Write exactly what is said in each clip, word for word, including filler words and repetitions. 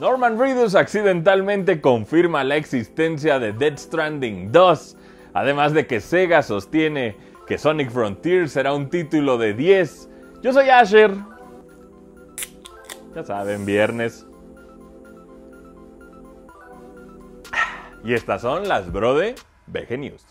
Norman Reedus accidentalmente confirma la existencia de Death Stranding dos, además de que SEGA sostiene que Sonic Frontiers será un título de diez. Yo soy Asher. Ya saben, viernes. Y estas son las BRCDEvg News.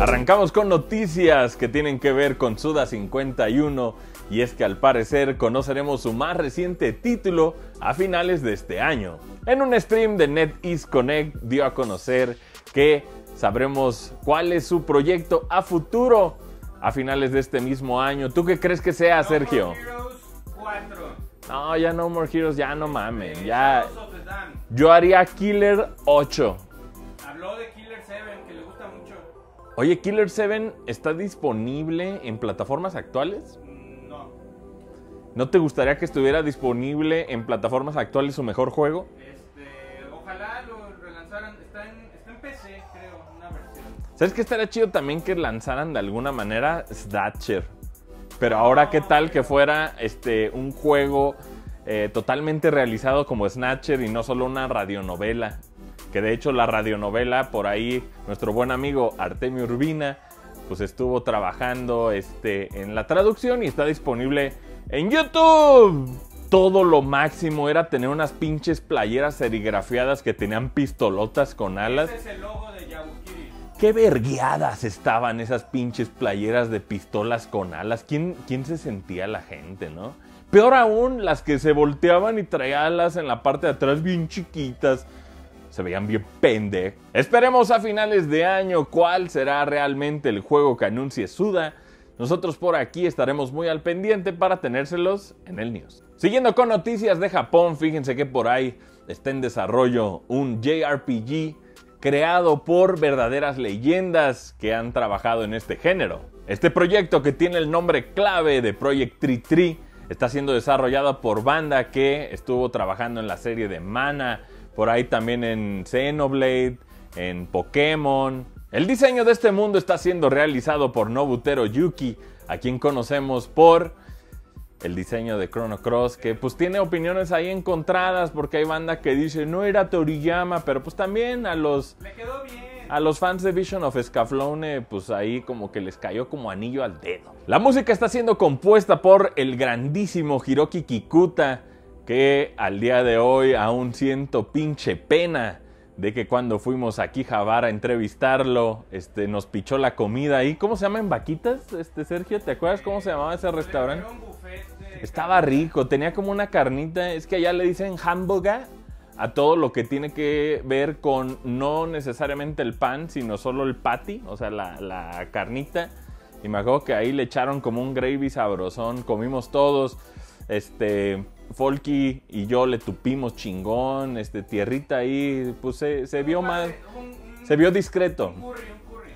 Arrancamos con noticias que tienen que ver con Suda cincuenta y uno, y es que al parecer conoceremos su más reciente título a finales de este año. En un stream de NetEase Connect dio a conocer que sabremos cuál es su proyecto a futuro a finales de este mismo año. ¿Tú qué crees que sea, no Sergio? More Heroes cuatro. No, ya no More Heroes, ya no mames. Eh, ya... Yo haría Killer ocho. Habló de Killer siete, que le gusta mucho. Oye, ¿Killer siete está disponible en plataformas actuales? No. ¿No te gustaría que estuviera disponible en plataformas actuales su mejor juego? Este, ojalá lo relanzaran. Está en, está en P C, creo, una versión. ¿Sabes qué estaría chido también? Que lanzaran de alguna manera Snatcher. Pero ahora, no, ¿qué tal que fuera este, un juego eh, totalmente realizado como Snatcher y no solo una radionovela? Que de hecho la radionovela, por ahí nuestro buen amigo Artemio Urbina pues estuvo trabajando este, en la traducción y está disponible en YouTube. Todo lo máximo era tener unas pinches playeras serigrafiadas que tenían pistolotas con alas. Ese es el logo de Yabukiri. Qué vergueadas estaban esas pinches playeras de pistolas con alas. ¿Quién, quién se sentía la gente, no? Peor aún, las que se volteaban y traían alas en la parte de atrás bien chiquitas. Se veían bien pende. Esperemos a finales de año cuál será realmente el juego que anuncie Suda. Nosotros por aquí estaremos muy al pendiente para tenérselos en el news. Siguiendo con noticias de Japón, fíjense que por ahí está en desarrollo un J R P G creado por verdaderas leyendas que han trabajado en este género. Este proyecto, que tiene el nombre clave de Project tres tres, está siendo desarrollado por banda que estuvo trabajando en la serie de Mana, por ahí también en Xenoblade, en Pokémon. El diseño de este mundo está siendo realizado por Nobutero Yuki, a quien conocemos por el diseño de Chrono Cross, que pues tiene opiniones ahí encontradas, porque hay banda que dice no era Toriyama, pero pues también a los, le quedó bien. A los fans de Vision of Escaflowne, pues ahí como que les cayó como anillo al dedo. La música está siendo compuesta por el grandísimo Hiroki Kikuta, que al día de hoy aún siento pinche pena de que cuando fuimos a Akihabara a entrevistarlo, este, nos pichó la comida ahí. ¿Cómo se llama en Vaquitas, este, Sergio? ¿Te acuerdas cómo se llamaba ese restaurante? Estaba rico, tenía como una carnita. Es que allá le dicen hamburger a todo lo que tiene que ver con no necesariamente el pan, sino solo el patty, o sea, la, la carnita. Y me acuerdo que ahí le echaron como un gravy sabrosón, comimos todos. Este, Folky y yo le tupimos chingón, este, tierrita ahí, pues se, se vio más, se vio discreto. Un curry, un curry.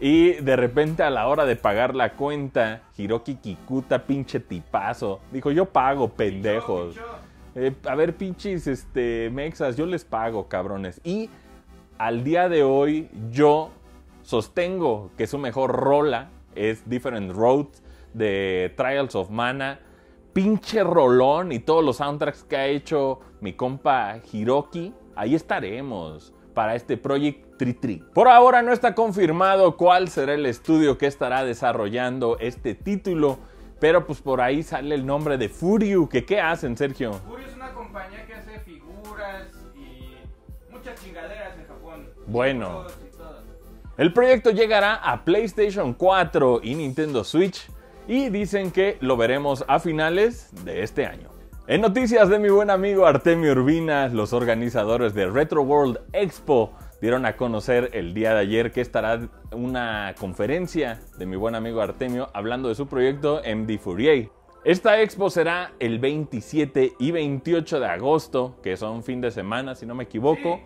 Y de repente a la hora de pagar la cuenta, Hiroki Kikuta, pinche tipazo, dijo, yo pago, pendejos. Pichó, pichó. Eh, a ver, pinches, este, mexas, yo les pago, cabrones. Y al día de hoy yo sostengo que su mejor rola es Different Roads de Trials of Mana. Pinche rolón, y todos los soundtracks que ha hecho mi compa Hiroki, ahí estaremos para este Project tres tres. Por ahora no está confirmado cuál será el estudio que estará desarrollando este título, pero pues por ahí sale el nombre de Furyu, que ¿qué hacen, Sergio? Furyu es una compañía que hace figuras y muchas chingaderas en Japón. Bueno, el proyecto llegará a PlayStation cuatro y Nintendo Switch. Y dicen que lo veremos a finales de este año. En noticias de mi buen amigo Artemio Urbina, los organizadores de Retro World Expo dieron a conocer el día de ayer que estará una conferencia de mi buen amigo Artemio hablando de su proyecto M D Fourier. Esta expo será el veintisiete y veintiocho de agosto, que son fin de semana si no me equivoco.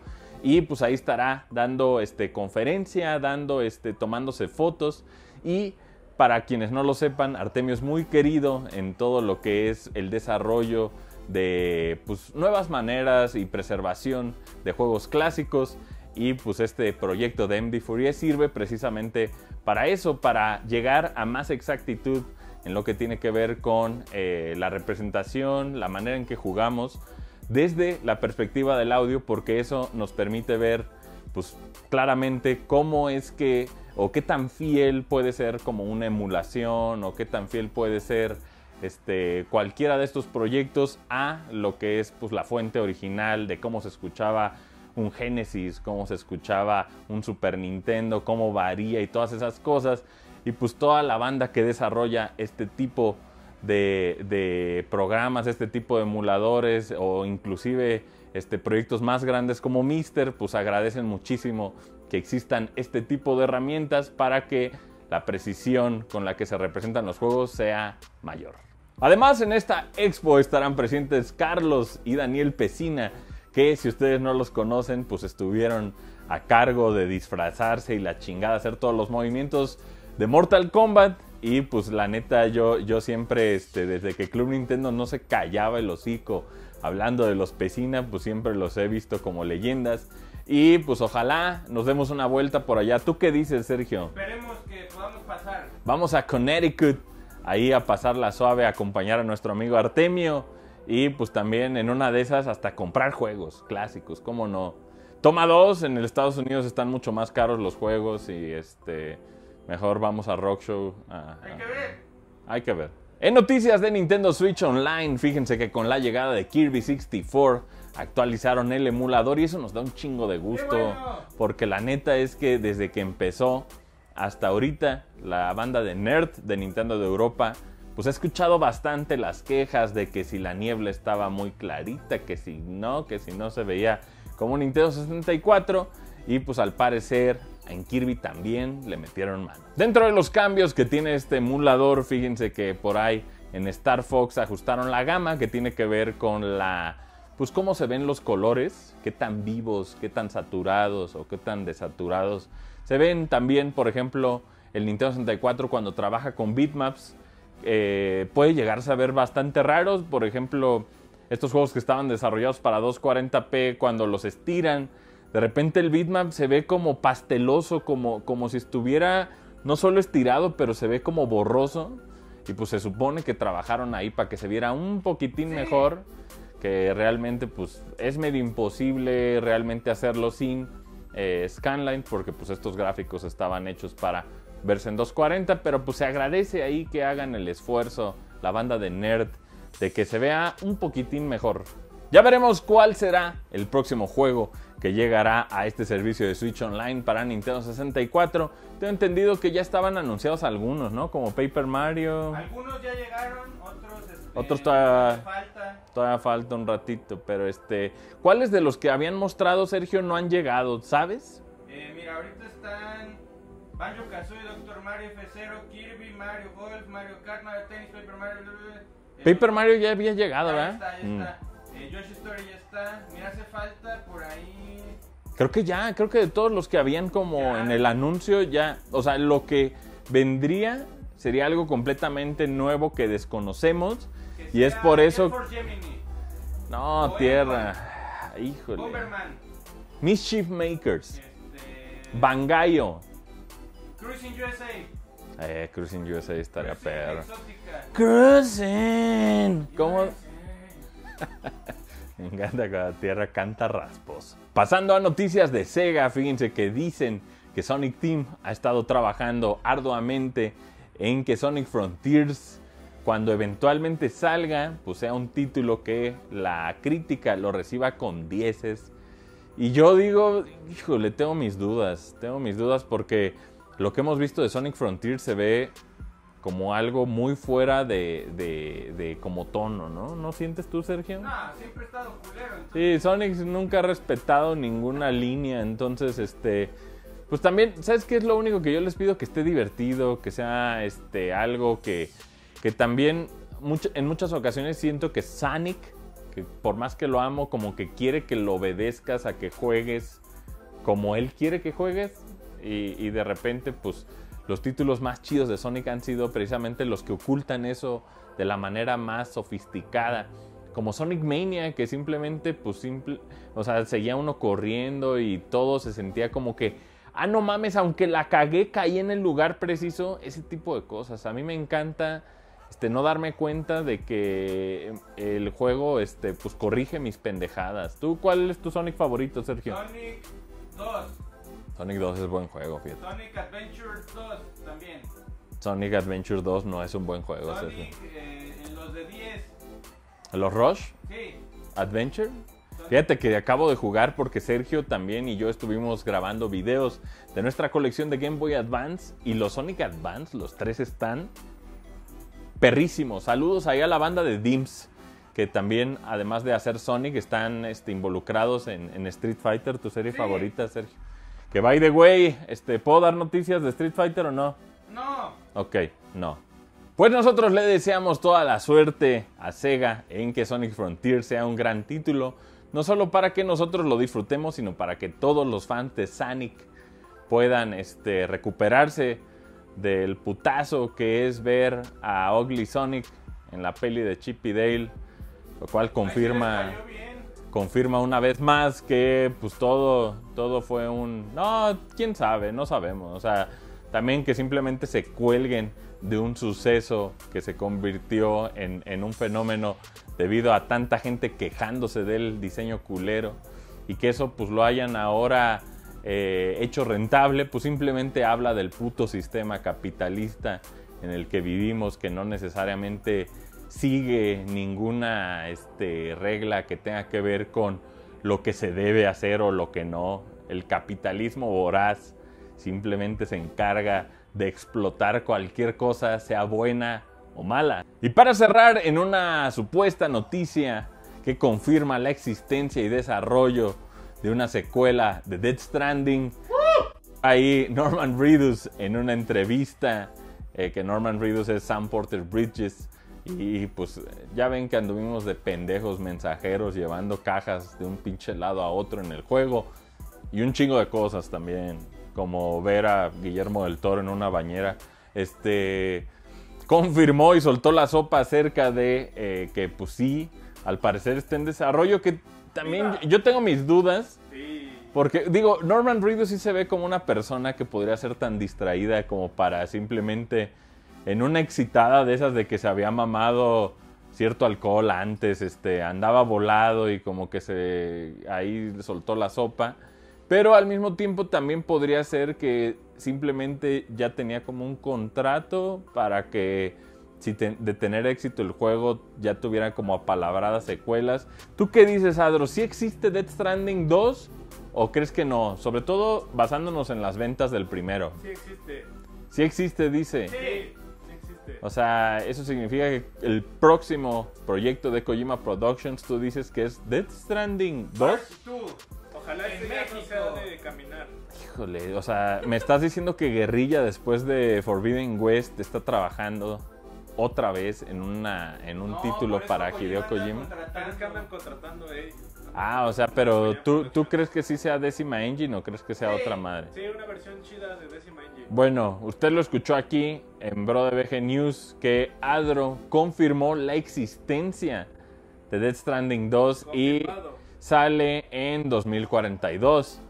Sí. Y pues ahí estará dando este, conferencia, dando, este, tomándose fotos. Y para quienes no lo sepan, Artemio es muy querido en todo lo que es el desarrollo de pues, nuevas maneras y preservación de juegos clásicos. Y pues este proyecto de M D Fourier sirve precisamente para eso, para llegar a más exactitud en lo que tiene que ver con eh, la representación, la manera en que jugamos, desde la perspectiva del audio, porque eso nos permite ver pues, claramente cómo es que, o qué tan fiel puede ser como una emulación, o qué tan fiel puede ser este, cualquiera de estos proyectos a lo que es pues, la fuente original de cómo se escuchaba un Genesis, cómo se escuchaba un Super Nintendo, cómo varía y todas esas cosas. Y pues toda la banda que desarrolla este tipo de, de programas, este tipo de emuladores o inclusive este, proyectos más grandes como Mister, pues agradecen muchísimo que existan este tipo de herramientas para que la precisión con la que se representan los juegos sea mayor. Además, en esta expo estarán presentes Carlos y Daniel Pesina, que si ustedes no los conocen, pues estuvieron a cargo de disfrazarse y la chingada, hacer todos los movimientos de Mortal Kombat. Y pues la neta, yo, yo siempre, este, desde que Club Nintendo no se callaba el hocico hablando de los Pesina, pues siempre los he visto como leyendas. Y pues ojalá nos demos una vuelta por allá. ¿Tú qué dices, Sergio? Esperemos que podamos pasar. Vamos a Connecticut, ahí a pasarla suave, a acompañar a nuestro amigo Artemio. Y pues también en una de esas hasta comprar juegos clásicos, ¿cómo no? Toma dos, en Estados Unidos están mucho más caros los juegos y este mejor vamos a Rock Show. Ah, hay que ver. Hay que ver. En noticias de Nintendo Switch Online, fíjense que con la llegada de Kirby sesenta y cuatro actualizaron el emulador y eso nos da un chingo de gusto. Bueno. Porque la neta es que desde que empezó hasta ahorita la banda de Nerd de Nintendo de Europa pues he escuchado bastante las quejas de que si la niebla estaba muy clarita, que si no, que si no se veía como un Nintendo sesenta y cuatro. Y pues al parecer en Kirby también le metieron mano. Dentro de los cambios que tiene este emulador, fíjense que por ahí en Star Fox ajustaron la gama que tiene que ver con la... pues cómo se ven los colores, qué tan vivos, qué tan saturados o qué tan desaturados. Se ven también, por ejemplo, el Nintendo sesenta y cuatro cuando trabaja con bitmaps. Eh, puede llegarse a ver bastante raros. Por ejemplo, estos juegos que estaban desarrollados para doscientos cuarenta p, cuando los estiran, de repente el bitmap se ve como pasteloso, como, como si estuviera no solo estirado, pero se ve como borroso. Y pues se supone que trabajaron ahí para que se viera un poquitín mejor, que realmente pues es medio imposible realmente hacerlo sin eh, scanline, porque pues estos gráficos estaban hechos para verse en doscientos cuarenta, pero pues se agradece ahí que hagan el esfuerzo, la banda de Nerd, de que se vea un poquitín mejor. Ya veremos cuál será el próximo juego que llegará a este servicio de Switch Online para Nintendo sesenta y cuatro. Tengo entendido que ya estaban anunciados algunos, ¿no? Como Paper Mario. Algunos ya llegaron, otros, este, otros todavía, falta. todavía falta un ratito, pero este... ¿cuáles de los que habían mostrado, Sergio, no han llegado? ¿Sabes? Eh, mira, ahorita están... Banjo-Kazooie, Doctor Mario, F cero, Kirby, Mario Golf, Mario Kart, Mario Tennis, Paper Mario... Eh, Paper Mario ya había llegado, ¿verdad? Ya está, ya mm. está. Eh, Yoshi Story ya está. Mira, hace falta por ahí... Creo que ya, creo que de todos los que habían como ya en el anuncio ya... O sea, lo que vendría sería algo completamente nuevo que desconocemos. Que y es por eso... No, o tierra. Airborne. Híjole. Bomberman. Mischief Makers. Este... Bangayo. Cruising U S A. Eh, Cruising U S A estaría perro. Cruising. ¿Cómo? Me encanta que la tierra canta rasposo. Pasando a noticias de SEGA, fíjense que dicen que Sonic Team ha estado trabajando arduamente en que Sonic Frontiers, cuando eventualmente salga, pues sea un título que la crítica lo reciba con dieces. Y yo digo, híjole, tengo mis dudas. Tengo mis dudas porque... lo que hemos visto de Sonic Frontiers se ve como algo muy fuera de, de, de como tono, ¿no? ¿No sientes tú, Sergio? No, siempre he estado culero. Entonces... Sí, Sonic nunca ha respetado ninguna línea, entonces, este... pues también, ¿sabes qué es lo único que yo les pido? Que esté divertido, que sea este, algo que, que también... Mucho, en muchas ocasiones siento que Sonic, que por más que lo amo, como que quiere que lo obedezcas a que juegues como él quiere que juegues. Y, y de repente, pues, los títulos más chidos de Sonic han sido precisamente los que ocultan eso de la manera más sofisticada. Como Sonic Mania, que simplemente, pues, simple, o sea, seguía uno corriendo y todo se sentía como que, ah, no mames, aunque la cagué, caí en el lugar preciso. Ese tipo de cosas. A mí me encanta este, no darme cuenta de que el juego, este, pues corrige mis pendejadas. ¿Tú cuál es tu Sonic favorito, Sergio? Sonic dos. Sonic dos es buen juego, fíjate. Sonic Adventure dos también. Sonic Adventure dos no es un buen juego, Sonic, Sergio. Eh, en los de diez. ¿Los Rush? Sí. ¿Adventure? Fíjate que acabo de jugar porque Sergio también y yo estuvimos grabando videos de nuestra colección de Game Boy Advance y los Sonic Advance, los tres están perrísimos. Saludos ahí a la banda de Dims, que también, además de hacer Sonic, están este, involucrados en, en Street Fighter, tu serie sí. favorita, Sergio. Que by the way, este, ¿puedo dar noticias de Street Fighter o no? No. Ok, no. Pues nosotros le deseamos toda la suerte a SEGA en que Sonic Frontiers sea un gran título. No solo para que nosotros lo disfrutemos, sino para que todos los fans de Sonic puedan este, recuperarse del putazo que es ver a Ugly Sonic en la peli de Chip y Dale, lo cual confirma, confirma una vez más que pues todo, todo fue un... No, quién sabe, no sabemos. O sea, también que simplemente se cuelguen de un suceso que se convirtió en, en un fenómeno debido a tanta gente quejándose del diseño culero y que eso pues lo hayan ahora eh, hecho rentable, pues simplemente habla del puto sistema capitalista en el que vivimos, que no necesariamente sigue ninguna este, regla que tenga que ver con lo que se debe hacer o lo que no. El capitalismo voraz simplemente se encarga de explotar cualquier cosa, sea buena o mala. Y para cerrar, en una supuesta noticia que confirma la existencia y desarrollo de una secuela de Death Stranding, ahí Norman Reedus en una entrevista, eh, que Norman Reedus es Sam Porter Bridges, y pues ya ven que anduvimos de pendejos mensajeros llevando cajas de un pinche lado a otro en el juego, y un chingo de cosas también, como ver a Guillermo del Toro en una bañera, este... confirmó y soltó la sopa acerca de eh, que, pues sí, al parecer está en desarrollo, que también yo, yo tengo mis dudas. Sí. Porque, digo, Norman Reedus sí se ve como una persona que podría ser tan distraída como para simplemente, en una excitada de esas de que se había mamado cierto alcohol antes, este, andaba volado y como que se ahí soltó la sopa. Pero al mismo tiempo también podría ser que simplemente ya tenía como un contrato para que si te, de tener éxito el juego ya tuviera como apalabradas secuelas. ¿Tú qué dices, Adro? ¿Sí existe Death Stranding dos o crees que no? Sobre todo basándonos en las ventas del primero. Sí existe. Sí existe, dice. Sí, sí existe. O sea, eso significa que el próximo proyecto de Kojima Productions, tú dices que es Death Stranding dos. Ojalá en México. De caminar. Híjole, o sea, me estás diciendo que Guerrilla, después de Forbidden West, está trabajando otra vez en una en un no, título para Hideo Kojima. Pero es que andan contratando ellos. Ah, o sea, pero ¿tú, ¿tú crees que sí sea Decima Engine o crees que sea sí, otra madre? Sí, una versión chida de Decima Engine. Bueno, usted lo escuchó aquí en BRCDEvg News que Adro confirmó la existencia de Death Stranding dos. Confirmado. Y sale en dos mil cuarenta y dos.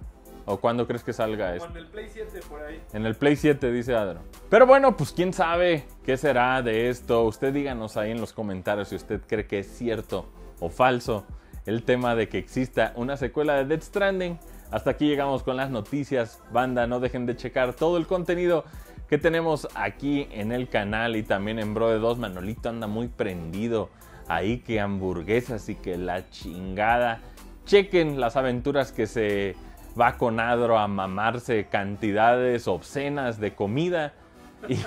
¿O cuándo crees que salga esto? En el Play siete por ahí. En el Play siete, dice Adro. Pero bueno, pues quién sabe qué será de esto. Usted díganos ahí en los comentarios si usted cree que es cierto o falso el tema de que exista una secuela de Death Stranding. Hasta aquí llegamos con las noticias. Banda, no dejen de checar todo el contenido que tenemos aquí en el canal y también en BRCDEvg. Manolito anda muy prendido ahí, que hamburguesas y que la chingada. Chequen las aventuras que se va con Adro a mamarse cantidades obscenas de comida. Y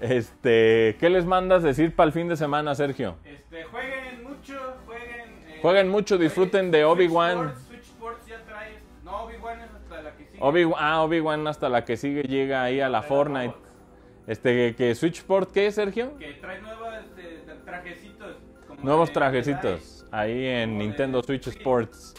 este, ¿qué les mandas decir para el fin de semana, Sergio? Este, jueguen mucho, jueguen... Eh, jueguen mucho, disfruten de Obi-Wan. Switch Sports ya trae... No, Obi-Wan es hasta la que sigue. Obi-Wan, ah, Obi-Wan hasta la que sigue llega ahí a la Fortnite. Este, que Switch Sports, ¿qué es, Sergio? Que trae nuevos eh, trajecitos. Como nuevos de, trajecitos. Ahí en Nintendo Switch Sports.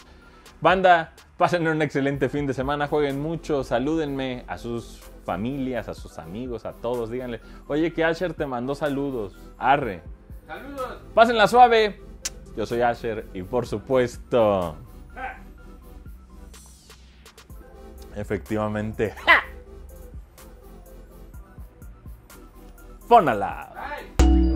Banda, pásenle un excelente fin de semana. Jueguen mucho. Salúdenme a sus familias, a sus amigos, a todos. Díganle, oye, que Asher te mandó saludos. Arre. Saludos. Pásenla suave. Yo soy Asher y por supuesto... ¡Ja! Efectivamente. ¡Ja! Fónala. Bye.